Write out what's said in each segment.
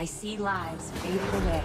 I see lives faded away.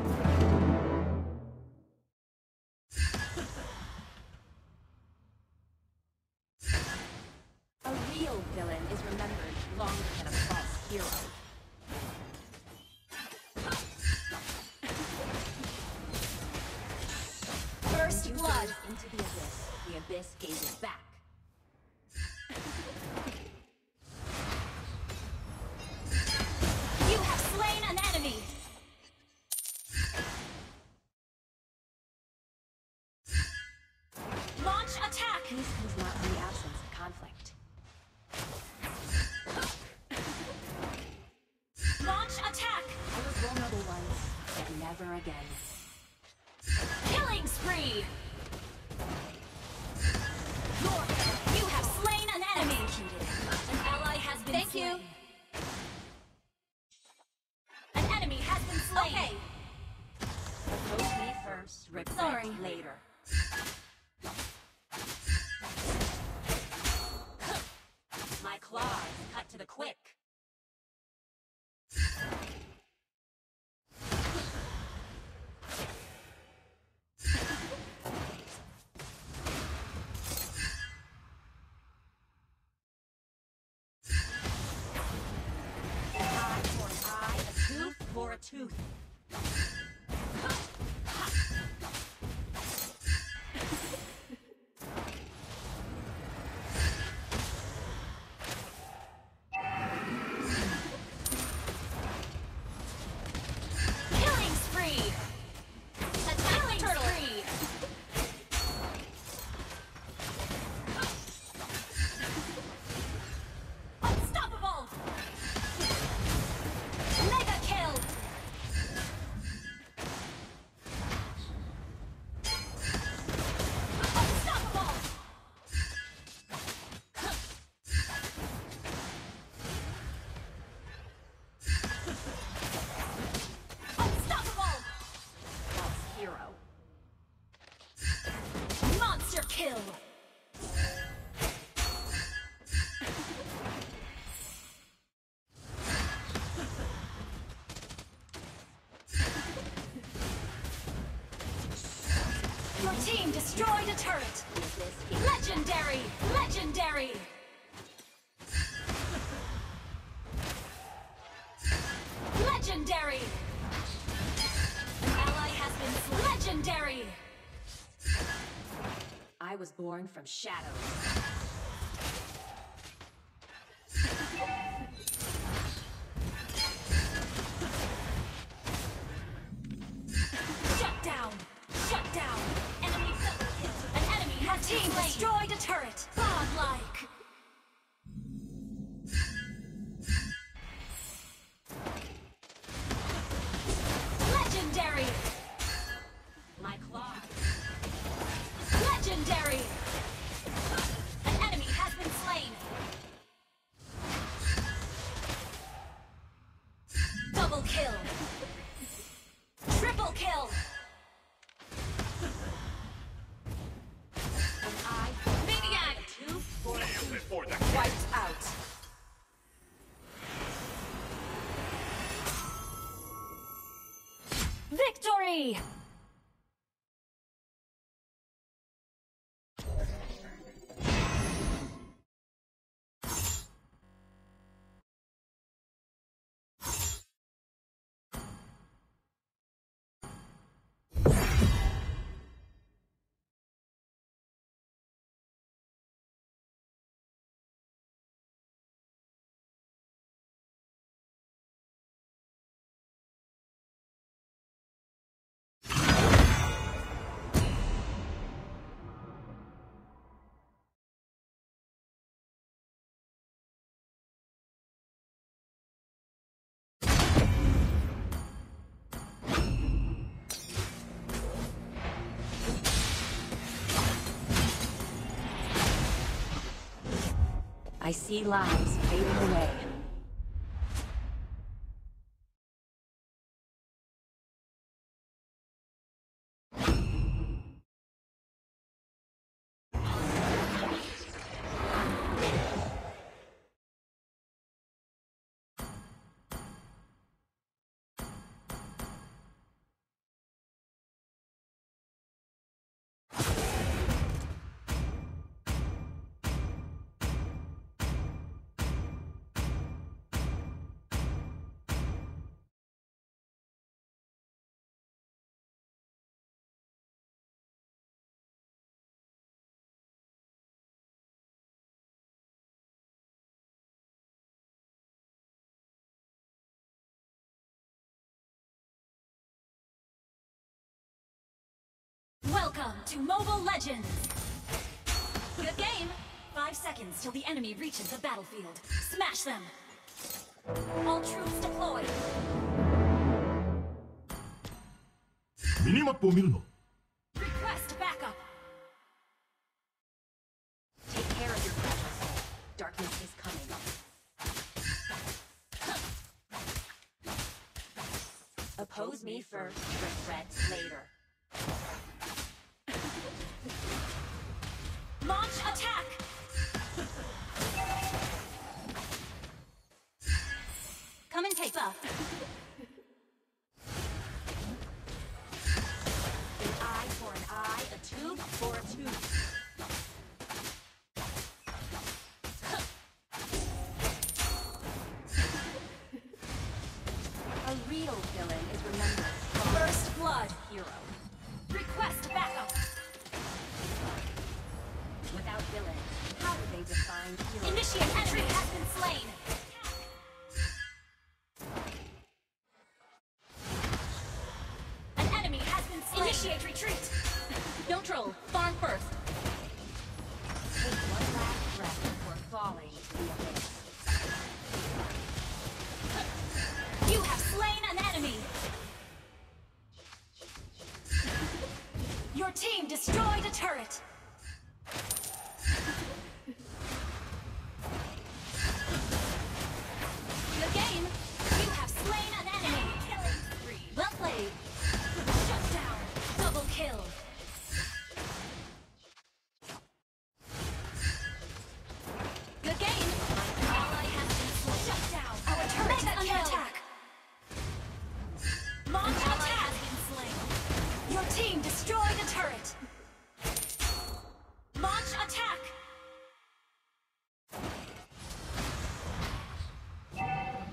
A real villain is remembered longer than a false hero. First blood into the abyss. The abyss gazes back. You have slain an enemy. Launch attack. Peace is not the absence of conflict. Launch attack. I was vulnerable once, but never again. Killing spree. You have slain an enemy! An ally has been slain. An enemy has been slain. Okay. Approach me first, reply later. My claws cut to the quick. Tooth. Killing spree. Attack killing turtle. Spree. Unstoppable. Mega kill. Kill. Your team destroyed a turret. Legendary! Legendary! Legendary! An ally has been legendary! I was born from shadows. Shut down! Shut down! Enemy double kill! An enemy has team destroyed a turret! Godlike! Kill. Triple kill. And I maniac 2 4 wiped out. Victory. me! I see lives fading away. Welcome to Mobile Legends! Good game! 5 seconds till the enemy reaches the battlefield. Smash them! All troops deployed! Minimapを見るの? Request backup! Take care of your precious. Darkness is coming. Oppose me first, regrets later. Launch attack! Come and take buff. An eye for an eye, a tooth for a tooth. A real villain is remembered. First blood, hero. Request backup! Without villain, how do they define hero? Initiate entry has been slain! An enemy has been slain! Initiate retreat! No troll, farm first! Take one last breath before falling to the abyss. You have slain an enemy! Your team destroyed a turret! Good game! You have slain an enemy! Killing spree! Well played! Shut down! Double kill! Good game! My ally has been slain! Shut down! Our turret is under attack! Launch attack! Your team destroyed a turret! Launch attack!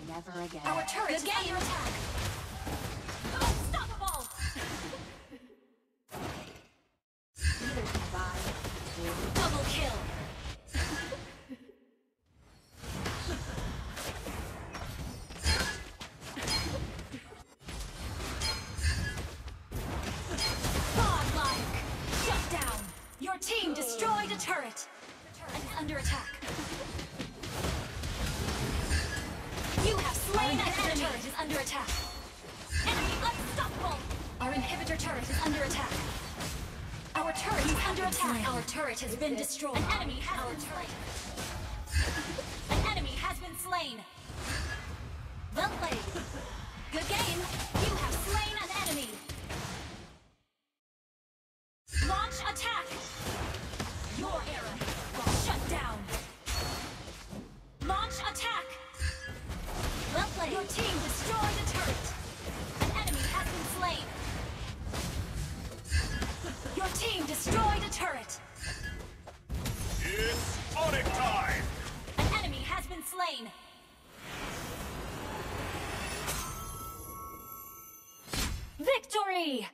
Never again. Our turret is under attack! Unstoppable! Either survive or double kill! Your team destroyed a turret! And under attack. You have slain an enemy! Turret is under attack. Enemy unstoppable! Our inhibitor turret is under attack. Our turret is under attack. Our turret has been destroyed. An enemy has been slain. An enemy has been slain. Well played. Good game. You have slain an enemy. Launch attack! Your era has been shut down! Launch attack! Well played! Your team destroyed a turret! An enemy has been slain! Victory!